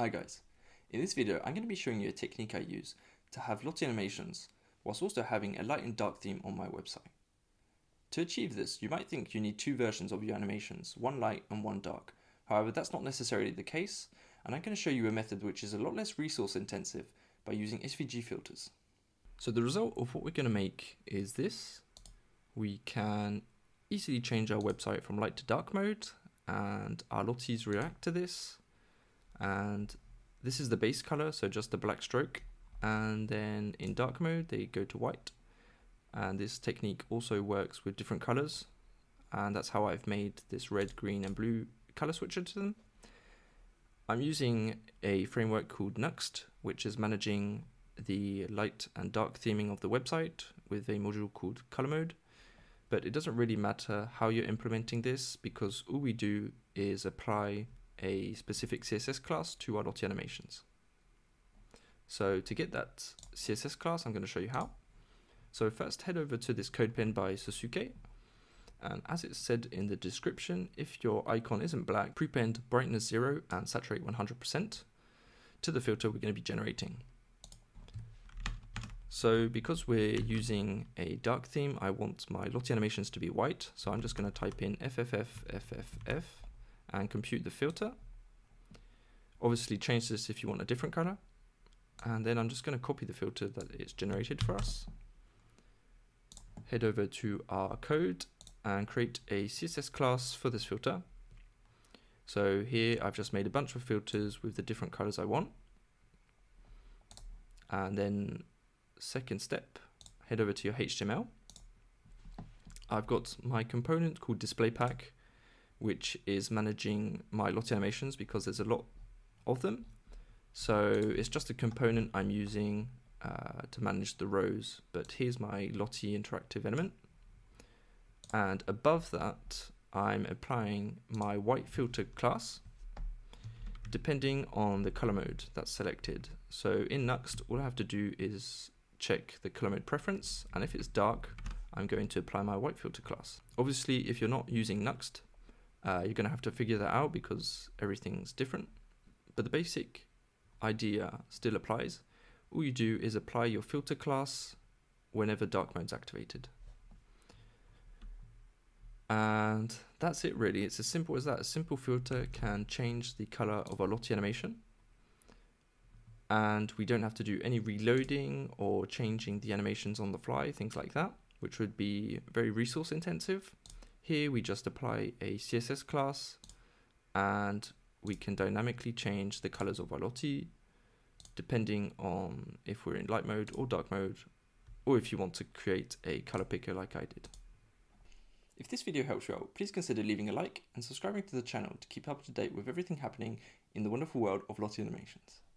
Hi guys, in this video I'm going to be showing you a technique I use to have Lottie animations whilst also having a light and dark theme on my website. To achieve this, you might think you need two versions of your animations, one light and one dark. However, that's not necessarily the case, and I'm going to show you a method which is a lot less resource intensive by using SVG filters. So the result of what we're going to make is this. We can easily change our website from light to dark mode, and our Lotties react to this. And this is the base color, so just the black stroke. And then in dark mode, they go to white. And this technique also works with different colors. And that's how I've made this red, green, and blue color switcher to them. I'm using a framework called Nuxt, which is managing the light and dark theming of the website with a module called color mode. But it doesn't really matter how you're implementing this, because all we do is apply a specific CSS class to our Lottie animations. So to get that CSS class, I'm going to show you how. So first head over to this codepen by Sosuke. And as it said in the description, if your icon isn't black, prepend brightness 0 and saturate 100% to the filter we're going to be generating. So because we're using a dark theme, I want my Lottie animations to be white. So I'm just going to type in FFFFFF and compute the filter. Obviously change this if you want a different color. And then I'm just going to copy the filter that it's generated for us. Head over to our code and create a CSS class for this filter. So here I've just made a bunch of filters with the different colors I want. And then second step, head over to your HTML. I've got my component called display pack, which is managing my Lottie animations because there's a lot of them. So it's just a component I'm using to manage the rows. But here's my Lottie interactive element. And above that, I'm applying my white filter class, depending on the color mode that's selected. So in Nuxt, all I have to do is check the color mode preference. And if it's dark, I'm going to apply my white filter class. Obviously, if you're not using Nuxt, you're going to have to figure that out because everything's different. But the basic idea still applies. All you do is apply your filter class whenever dark mode's activated. And that's it really. It's as simple as that. A simple filter can change the color of our Lottie animation. And we don't have to do any reloading or changing the animations on the fly, things like that, which would be very resource intensive. Here we just apply a CSS class and we can dynamically change the colors of our Lottie depending on if we're in light mode or dark mode, or if you want to create a color picker like I did. If this video helps you out, please consider leaving a like and subscribing to the channel to keep up to date with everything happening in the wonderful world of Lottie animations.